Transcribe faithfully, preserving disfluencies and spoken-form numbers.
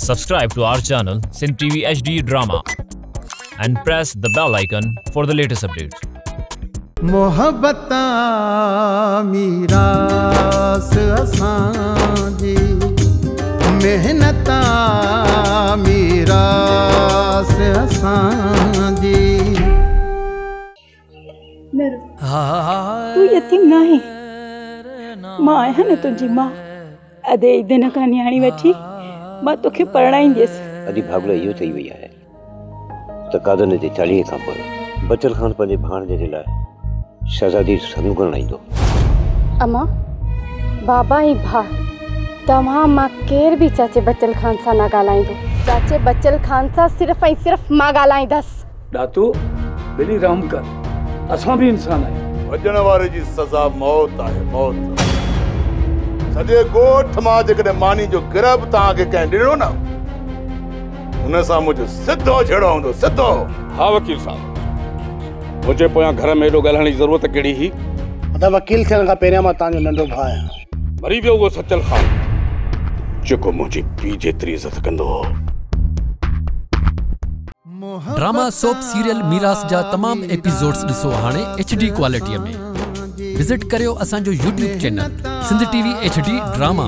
Subscribe to our channel Sindh T V H D Drama and press the bell icon for the latest updates. मोहब्बत आ मीरास असांजी, मेहनत आ मीरास असांजी। तू यतीम ना है, माँ है ना तुझी माँ। अदे इधर का न्याणी बैठी, माँ तो के पढ़ना ही देस। अरे भागलो यो चाहिए हुई है, तकादर ने चालीस काम पर, बचल खान पर ने भान दे दिला। शहजादी सनुगल नहीं दो। अमा, बाबा ही भा, तमाह माँ केर भी चाचे बचल खान सा ना गालाएं दो। चाचे बचल खान सा सिर्फ और सिर्फ माँ गालाएं दस। दातू, बिली राम कर, असम भी इंसान है। वजन वाले जी सजा मौत है, मौत। सजे गोठ माँ जिकने मानी जो गिरब ताँगे कैंडिडेट हो ना, उन्हें सामुझे सिद्धो झड़ाऊं दो, सिद्धो। हाँ वकील साहब। मुझे पोयां घर में लोग गलहनी जरूरत कड़ी ही अदा वकील से का पेरे मां तांजो नंडो भाया मरी वियो वो सचल खान जको मुझे पीजे तेरी इज्जत कंदो। ड्रामा सोप सीरियल मीरास जा तमाम एपिसोड्स दिसो हाने एचडी क्वालिटी में विजिट करियो असान जो YouTube channel Sindh TV HD drama.